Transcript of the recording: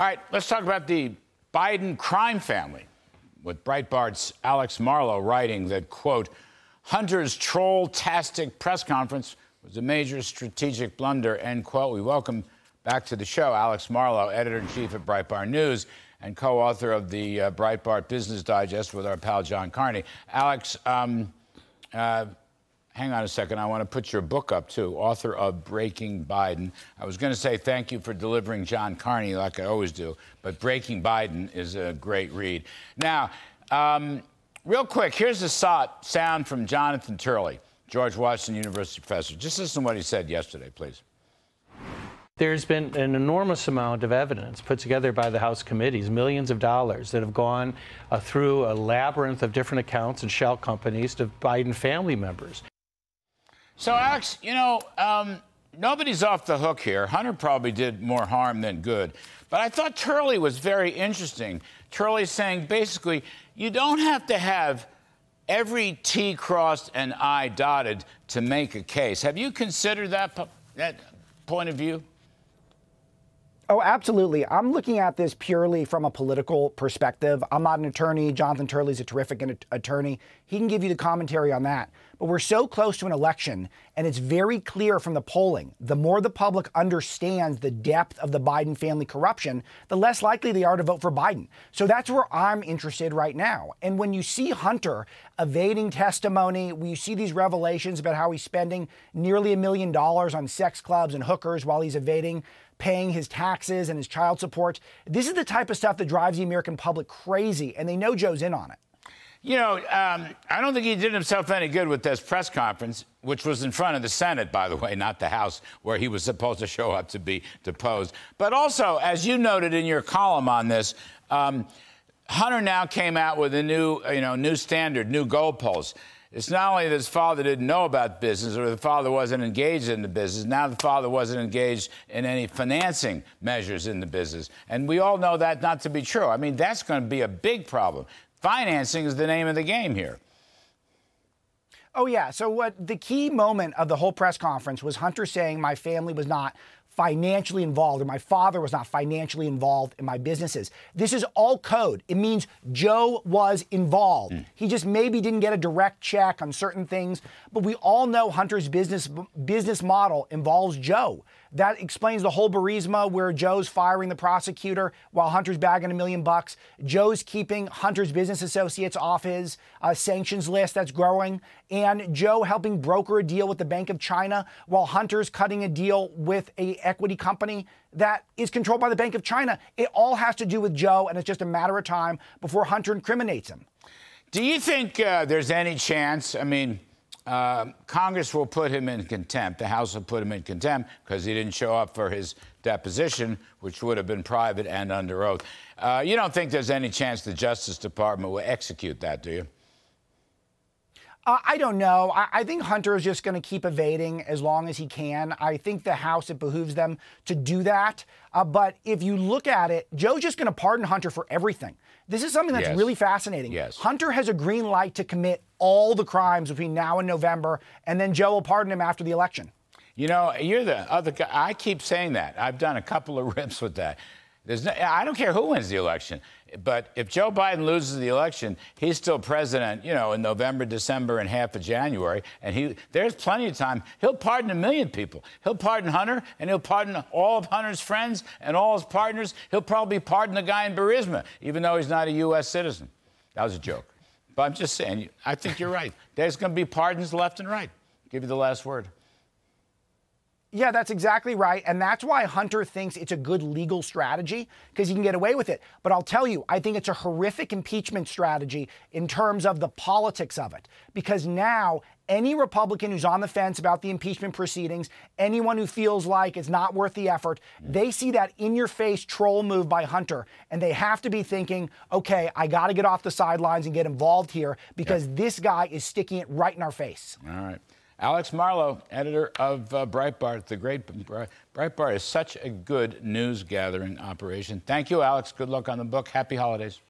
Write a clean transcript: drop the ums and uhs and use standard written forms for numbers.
All right, let's talk about the Biden crime family, with Breitbart's Alex Marlow writing that, quote, Hunter's troll-tastic press conference was a major strategic blunder, end quote. We welcome back to the show Alex Marlow, editor-in-chief at Breitbart News and co-author of the Breitbart Business Digest with our pal John Carney. Alex, hang on a second. I want to put your book up, too, author of Breaking Biden. I was going to say thank you for delivering John Carney like I always do, but Breaking Biden is a great read. Now, real quick, here's the sound from Jonathan Turley, George Washington University professor. Just listen to what he said yesterday, please. There's been an enormous amount of evidence put together by the House committees, millions of dollars that have gone through a labyrinth of different accounts and shell companies to Biden family members. So, Alex, you know, nobody's off the hook here. Hunter probably did more harm than good. But I thought Turley was very interesting. Turley's saying, basically, you don't have to have every T crossed and I dotted to make a case. Have you considered that point of view? Oh, absolutely. I'm looking at this purely from a political perspective. I'm not an attorney. Jonathan Turley's a terrific attorney. He can give you the commentary on that. But we're so close to an election, and it's very clear from the polling, the more the public understands the depth of the Biden family corruption, the less likely they are to vote for Biden. So that's where I'm interested right now. And when you see Hunter evading testimony, when you see these revelations about how he's spending nearly $1 million on sex clubs and hookers while he's evading paying his taxes and his child support. This is the type of stuff that drives the American public crazy, and they know Joe's in on it. You know, I don't think he did himself any good with this press conference, which was in front of the Senate, by the way, not the House, where he was supposed to show up to be deposed. But also, as you noted in your column on this, Hunter now came out with a new, new standard, new goalposts. It's not only that his father didn't know about business or the father wasn't engaged in the business. Now the father wasn't engaged in any financing measures in the business. And we all know that not to be true. I mean, that's going to be a big problem. Financing is the name of the game here. Oh, yeah. So what the key moment of the whole press conference was Hunter saying my family was not financially involved, or my father was not financially involved in my businesses. This is all code. It means Joe was involved. He just maybe didn't get a direct check on certain things, but we all know Hunter's business model involves Joe. That explains the whole Burisma, where Joe's firing the prosecutor while Hunter's bagging $1 million. Joe's keeping Hunter's business associates off his sanctions list that's growing. And Joe helping broker a deal with the Bank of China while Hunter's cutting a deal with an equity company that is controlled by the Bank of China. It all has to do with Joe, and it's just a matter of time before Hunter incriminates him. Do you think there's any chance, I mean, Congress will put him in contempt. The House will put him in contempt because he didn't show up for his deposition, which would have been private and under oath. You don't think there's any chance the Justice Department will execute that, do you? I don't know. I think Hunter is just going to keep evading as long as he can. I think the House, it behooves them to do that. But if you look at it, Joe's just going to pardon Hunter for everything. This is something that's really fascinating. Yes. Hunter has a green light to commit all the crimes between now and November, and then Joe will pardon him after the election. You know, you're the other guy. I keep saying that. I've done a couple of rips with that. I don't care who wins the election, but if Joe Biden loses the election, he's still president, you know, in November, December, and half of January, and there's plenty of time. He'll pardon 1 million people. He'll pardon Hunter, and he'll pardon all of Hunter's friends and all his partners. He'll probably pardon the guy in Burisma, even though he's not a U.S. citizen. That was a joke. But I'm just saying, I think you're right. There's going to be pardons left and right. I'll give you the last word. Yeah, that's exactly right. And that's why Hunter thinks it's a good legal strategy, because he can get away with it. But I'll tell you, I think it's a horrific impeachment strategy in terms of the politics of it, because now any Republican who's on the fence about the impeachment proceedings, anyone who feels like it's not worth the effort, they see that in-your-face troll move by Hunter, and they have to be thinking, okay, I got to get off the sidelines and get involved here, because this guy is sticking it right in our face. All right. Alex Marlow, editor of Breitbart. The great Breitbart is such a good news-gathering operation. Thank you, Alex. Good luck on the book. Happy holidays.